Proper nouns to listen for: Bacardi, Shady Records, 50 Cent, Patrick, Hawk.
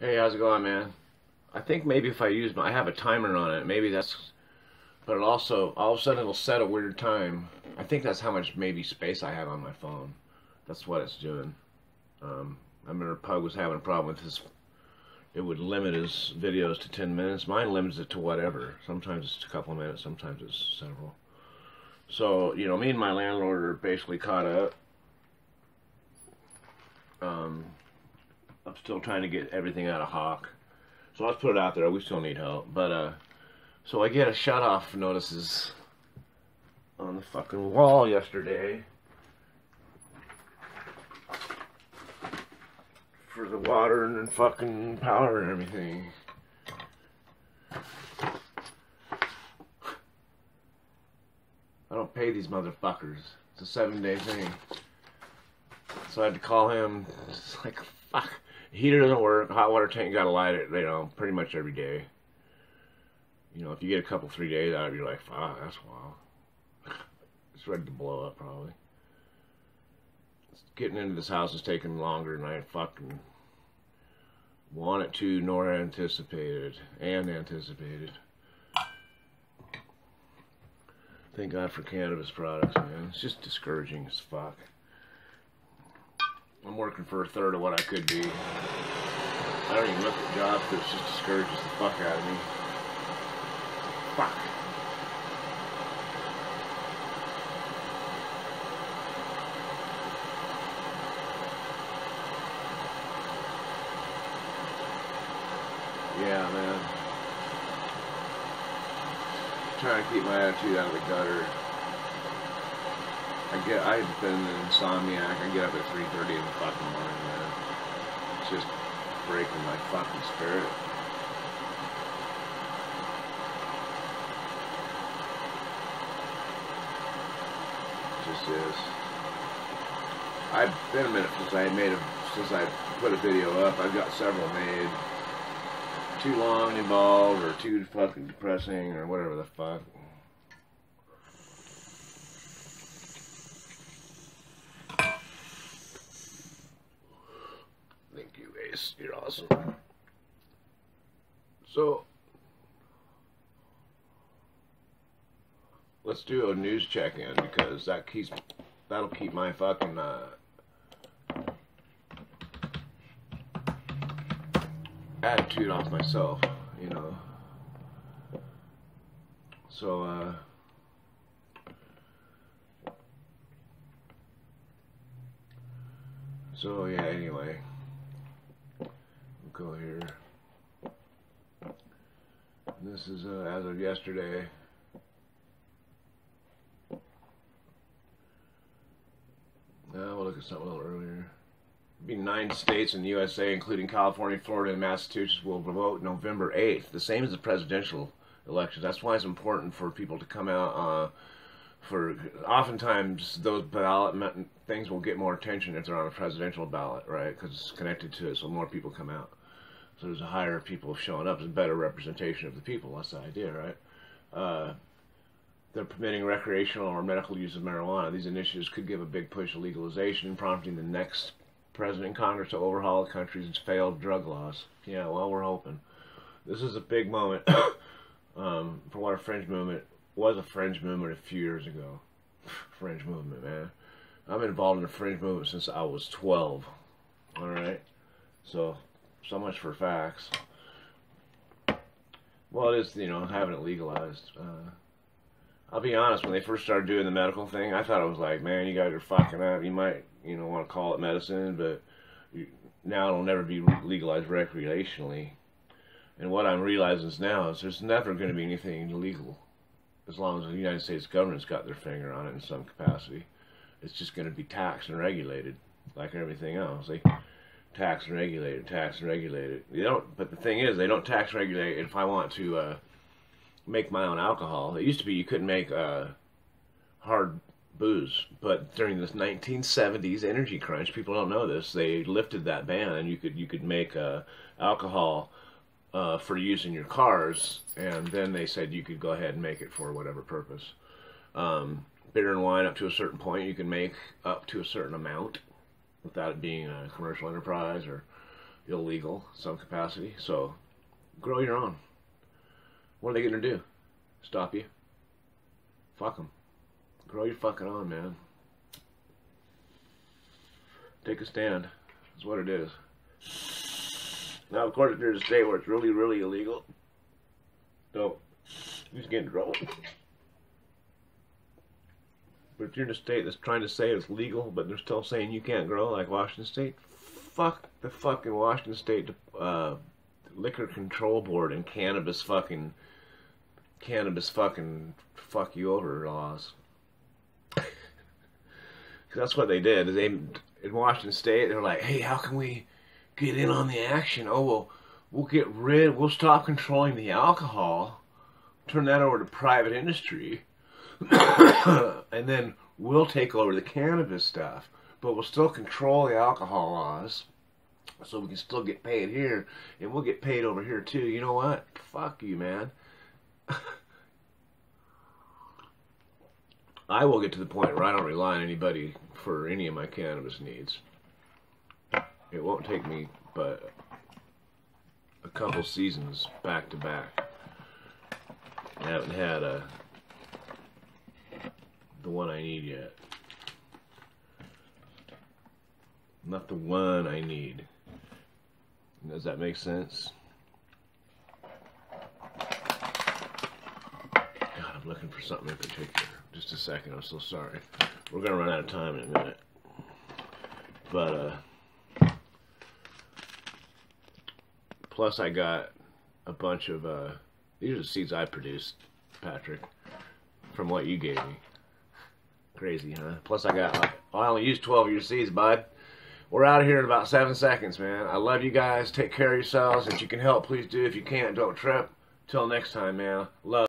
Hey, how's it going, man? I think maybe if I use my, I have a timer on it, maybe that's, but it also, all of a sudden it'll set a weird time. I think that's how much maybe space I have on my phone. That's what it's doing. I remember Pug was having a problem with his, it would limit his videos to 10 minutes. Mine limits it to whatever. Sometimes it's a couple of minutes, sometimes it's several. So, you know, me and my landlord are basically caught up. I'm still trying to get everything out of Hawk. So let's put it out there. We still need help. But, so I get a shut-off notices on the fucking wall yesterday for the water and fucking power and everything. I don't pay these motherfuckers. It's a 7-day thing. So I had to call him. It's like, fuck. Heater doesn't work. Hot water tank, gotta light it, you know, pretty much every day. You know, if you get a couple, 3 days out of it, you're like, fuck, that's wild. It's ready to blow up, probably. Getting into this house is taking longer than I fucking wanted to, nor anticipated, and anticipated. Thank God for cannabis products, man. It's just discouraging as fuck. I'm working for a third of what I could be. I don't even look at jobs because it just discourages the fuck out of me. Fuck. Yeah, man. I'm trying to keep my attitude out of the gutter. I've been an insomniac. I get up at 3:30 in the fucking morning, man. It's just breaking my fucking spirit. It just is. I've been a minute since I put a video up. I've got several made. Too long and involved, or too fucking depressing, or whatever the fuck. You're awesome. So, let's do a news check-in, because that'll keep my fucking, attitude off myself, you know. So, yeah, anyway. Go here. This is as of yesterday. Now we'll look at something a little earlier. It'll be 9 states in the USA, including California, Florida, and Massachusetts, will vote November 8th, the same as the presidential elections. That's why it's important for people to come out. Oftentimes those ballot things will get more attention if they're on a presidential ballot, right? Because it's connected to it, so more people come out. So there's a higher people showing up, it's a better representation of the people. That's the idea, right? They're permitting recreational or medical use of marijuana. These initiatives could give a big push to legalization, prompting the next president and Congress to overhaul the country's failed drug laws. Yeah, well, we're hoping. This is a big moment for what our fringe movement was a fringe movement a few years ago. Fringe movement, man. I've been involved in the fringe movement since I was 12. All right. So much for facts. Well, it is, you know, having it legalized. I'll be honest, when they first started doing the medical thing, I thought it was like, man, you guys are fucking up. You might, you know, want to call it medicine, but now it'll never be legalized recreationally. And what I'm realizing is now is there's never going to be anything illegal. As long as the United States government's got their finger on it in some capacity, it's just going to be taxed and regulated, like everything else. They tax and regulate it, tax and regulate it. They don't, but the thing is, they don't tax and regulate it. If I want to make my own alcohol, it used to be you couldn't make hard booze, but during this 1970s energy crunch, people don't know this. They lifted that ban, and you could make alcohol. For use in your cars, and then they said you could go ahead and make it for whatever purpose. Beer and wine up to a certain point, you can make up to a certain amount without it being a commercial enterprise or illegal in some capacity. So grow your own. What are they going to do? Stop you? Fuck them. Grow your fucking own, man. Take a stand. That's what it is. Now, of course, if there's a state where it's really, really illegal, so you just get in trouble. But if you're in a state that's trying to say it's legal, but they're still saying you can't grow, like Washington State, fuck the fucking Washington State Liquor Control Board and cannabis fucking fuck you over laws. Because that's what they did. They, in Washington State, they're like, hey, how can we get in on the action? Oh, well, we'll get rid, we'll stop controlling the alcohol, turn that over to private industry, and then we'll take over the cannabis stuff, but we'll still control the alcohol laws, so we can still get paid here, and we'll get paid over here too. You know what? Fuck you, man. I will get to the point where I don't rely on anybody for any of my cannabis needs. It won't take me but a couple seasons back to back. I haven't had the one I need yet. Not the one I need. Does that make sense? God, I'm looking for something in particular. Just a second, I'm so sorry. We're gonna run out of time in a minute. But plus I got a bunch of these are the seeds I produced, Patrick, from what you gave me. Crazy, huh? Plus I got I only used 12 of your seeds, bud. We're out of here in about 7 seconds, man. I love you guys. Take care of yourselves. If you can help, please do. If you can't, don't trip. Till next time, man. Love.